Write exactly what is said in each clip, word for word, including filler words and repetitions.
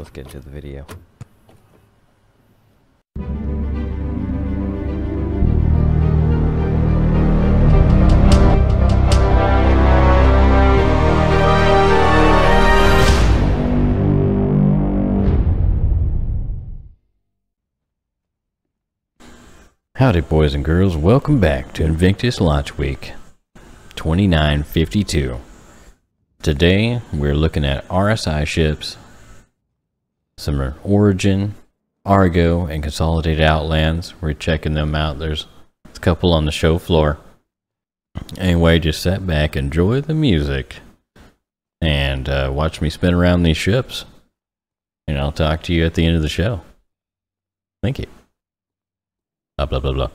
let's get into the video. Howdy boys and girls, welcome back to Invictus Launch Week twenty-nine fifty-two. Today we're looking at R S I ships, some Origin, Argo, and Consolidated Outlands. We're checking them out. There's a couple on the show floor. Anyway, just sit back, enjoy the music, and uh, watch me spin around these ships. And I'll talk to you at the end of the show. Thank you. Blah, blah, blah, blah.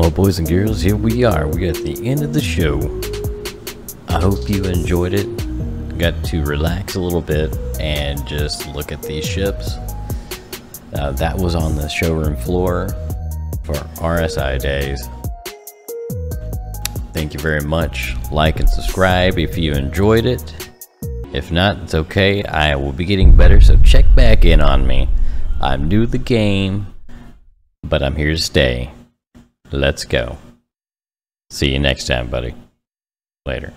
Well, boys and girls, here we are. We're at the end of the show. I hope you enjoyed it. Got to relax a little bit and just look at these ships. Uh, that was on the showroom floor for R S I days. Thank you very much. Like and subscribe if you enjoyed it. If not, it's okay. I will be getting better, so check back in on me. I'm new to the game, but I'm here to stay. Let's go. See you next time, buddy. Later.